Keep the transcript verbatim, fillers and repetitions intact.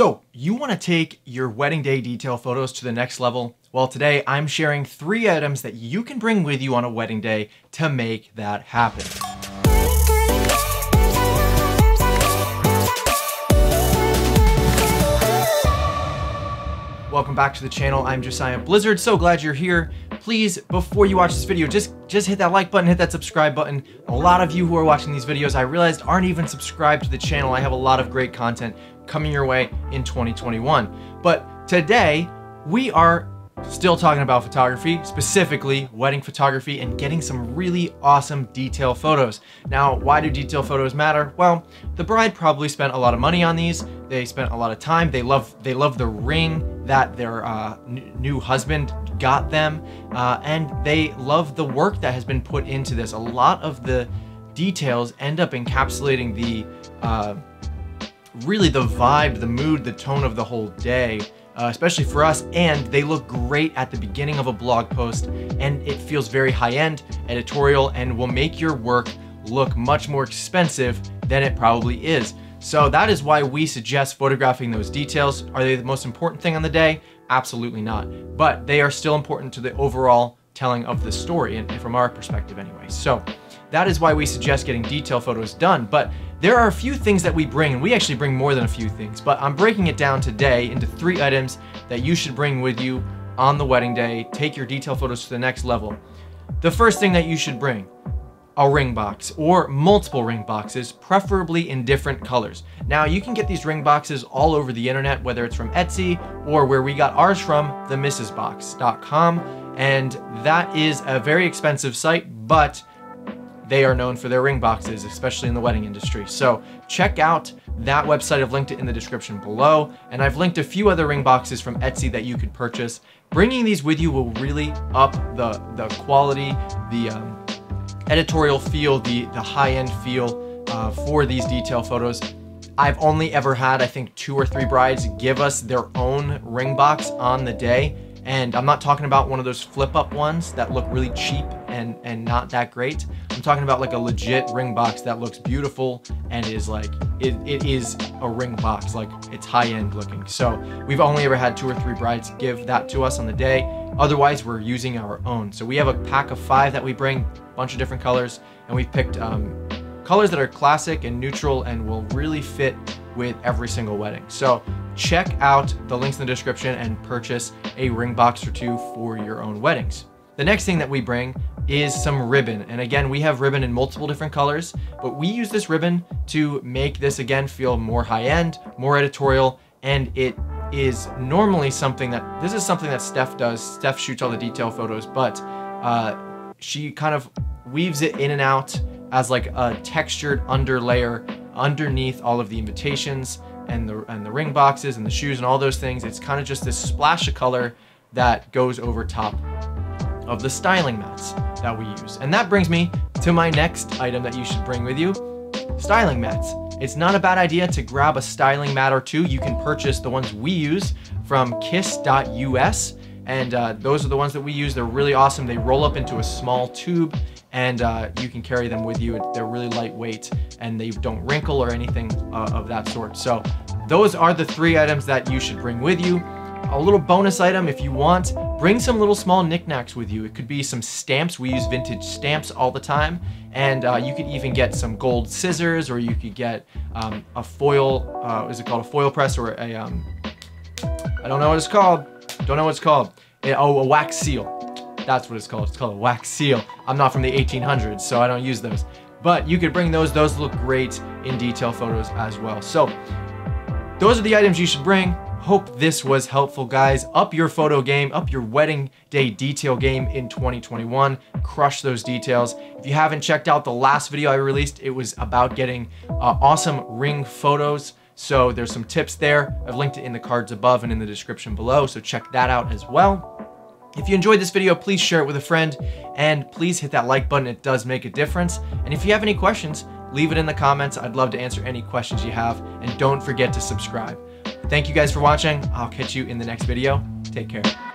So you want to take your wedding day detail photos to the next level? Well, today I'm sharing three items that you can bring with you on a wedding day to make that happen. Welcome back to the channel. I'm Josiah Blizzard. So glad you're here. Please, before you watch this video, just, just hit that like button, hit that subscribe button. A lot of you who are watching these videos, I realized, aren't even subscribed to the channel. I have a lot of great content coming your way in twenty twenty-one. But today, we are still talking about photography, specifically wedding photography, and getting some really awesome detail photos. Now, why do detail photos matter? Well, the bride probably spent a lot of money on these. They spent a lot of time. They love, they love the ring that their uh, new husband got them, uh, and they love the work that has been put into this. A lot of the details end up encapsulating the, uh, really the vibe, the mood, the tone of the whole day. Uh, especially for us, and they look great at the beginning of a blog post, and it feels very high-end, editorial, and will make your work look much more expensive than it probably is. So that is why we suggest photographing those details. Are they the most important thing on the day? Absolutely not. But they are still important to the overall telling of the story, and from our perspective anyway. So that is why we suggest getting detail photos done. But there are a few things that we bring, and we actually bring more than a few things, but I'm breaking it down today into three items that you should bring with you on the wedding day. Take your detail photos to the next level. The first thing that you should bring, a ring box or multiple ring boxes, preferably in different colors. Now you can get these ring boxes all over the internet, whether it's from Etsy or where we got ours from, the Mrs Box dot com. And that is a very expensive site, but they are known for their ring boxes, especially in the wedding industry. So check out that website. I've linked it in the description below. And I've linked a few other ring boxes from Etsy that you could purchase. Bringing these with you will really up the, the quality, the um, editorial feel, the, the high-end feel uh, for these detail photos. I've only ever had, I think, two or three brides give us their own ring box on the day. And I'm not talking about one of those flip-up ones that look really cheap and, and not that great. I'm talking about like a legit ring box that looks beautiful and is like, it, it is a ring box, like it's high-end looking. So we've only ever had two or three brides give that to us on the day. Otherwise, we're using our own. So we have a pack of five that we bring, a bunch of different colors, and we've picked um, colors that are classic and neutral and will really fit with every single wedding. So check out the links in the description and purchase a ring box or two for your own weddings. The next thing that we bring is some ribbon. And again, we have ribbon in multiple different colors, but we use this ribbon to make this again feel more high-end, more editorial, and it is normally something that, this is something that Steph does. Steph shoots all the detail photos, but uh, she kind of weaves it in and out as like a textured underlayer underneath all of the invitations and the, and the ring boxes and the shoes and all those things. It's kind of just this splash of color that goes over top of the styling mats that we use. And that brings me to my next item that you should bring with you, styling mats. It's not a bad idea to grab a styling mat or two. You can purchase the ones we use from Kiss dot U S. And uh, those are the ones that we use. They're really awesome. They roll up into a small tube and uh, you can carry them with you. They're really lightweight and they don't wrinkle or anything uh, of that sort. So those are the three items that you should bring with you. A little bonus item if you want, bring some little small knickknacks with you. It could be some stamps. We use vintage stamps all the time. And uh, you could even get some gold scissors, or you could get um, a foil, uh, is it called a foil press or a, um, I don't know what it's called. Don't know what it's called. It, oh, a wax seal. That's what it's called. It's called a wax seal. I'm not from the eighteen hundreds, so I don't use those. But you could bring those. Those look great in detail photos as well. So those are the items you should bring. Hope this was helpful, guys. Up your photo game, up your wedding day detail game in twenty twenty-one. Crush those details. If you haven't checked out the last video I released, it was about getting uh, awesome ring photos. So there's some tips there. I've linked it in the cards above and in the description below. So check that out as well. If you enjoyed this video, please share it with a friend and please hit that like button. It does make a difference. And if you have any questions, leave it in the comments. I'd love to answer any questions you have, and don't forget to subscribe. Thank you guys for watching. I'll catch you in the next video. Take care.